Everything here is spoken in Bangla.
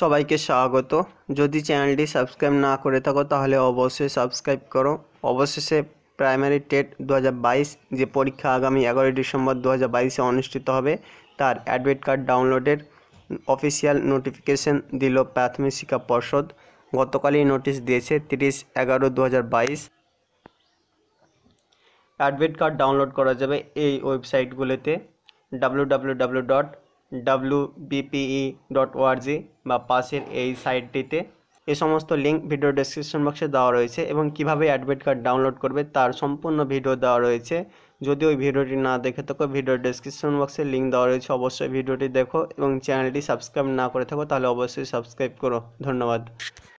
সবাইকে স্বাগত। যদি চ্যানেলটি সাবস্ক্রাইব না করে থাকো তাহলে অবশ্যই সাবস্ক্রাইব করো। অবশেষে প্রাইমারি টেট 2022 যে পরীক্ষা আগামী 11 ডিসেম্বর 2022 অনুষ্ঠিত হবে তার অ্যাডমিট কার্ড ডাউনলোডের অফিসিয়াল নোটিফিকেশন দিল প্রাথমিক শিক্ষা পর্ষদ। গতকালই নোটিশ দিয়েছে 30/11/2022। অ্যাডমিট কার্ড ডাউনলোড করা যাবে এই ওয়েবসাইটগুলোতে www.bpd.org বা পাশের এই সাইটটিতে। এই সমস্ত লিঙ্ক ভিডিও ডেসক্রিপশন বক্সে দেওয়া রয়েছে এবং কিভাবে অ্যাডমিট কার্ড ডাউনলোড করবে তার সম্পূর্ণ ভিডিও দেওয়া রয়েছে। যদি ওই ভিডিওটি না দেখে থাকো ভিডিও ডেসক্রিপশন বক্সে লিঙ্ক দেওয়া রয়েছে, অবশ্যই ভিডিওটি দেখো এবং চ্যানেলটি সাবস্ক্রাইব না করে থাকো তাহলে অবশ্যই সাবস্ক্রাইব করো। ধন্যবাদ।